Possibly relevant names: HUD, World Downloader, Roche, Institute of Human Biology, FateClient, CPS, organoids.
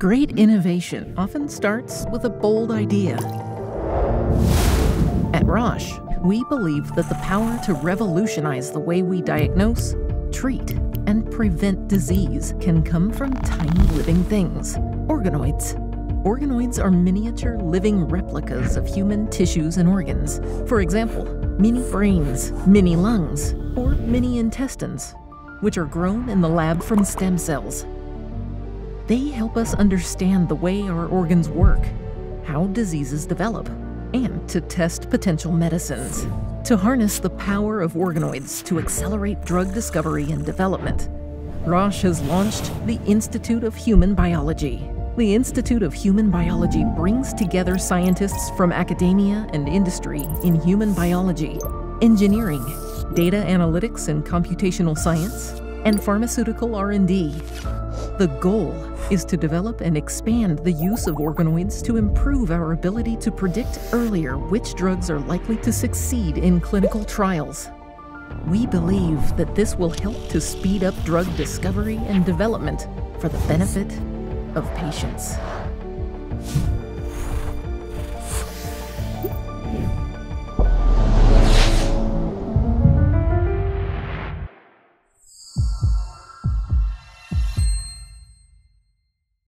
great innovation often starts with a bold idea. At Roche, we believe that the power to revolutionize the way we diagnose, treat, and prevent disease can come from tiny living things, organoids. Organoids are miniature living replicas of human tissues and organs. For example, mini brains, mini lungs, or mini intestines, which are grown in the lab from stem cells. They help us understand the way our organs work, how diseases develop, and to test potential medicines. To harness the power of organoids to accelerate drug discovery and development, Roche has launched the Institute of Human Biology. The Institute of Human Biology brings together scientists from academia and industry in human biology, engineering, data analytics and computational science, and pharmaceutical R&D. The goal is to develop and expand the use of organoids to improve our ability to predict earlier which drugs are likely to succeed in clinical trials. We believe that this will help to speed up drug discovery and development for the benefit of patients.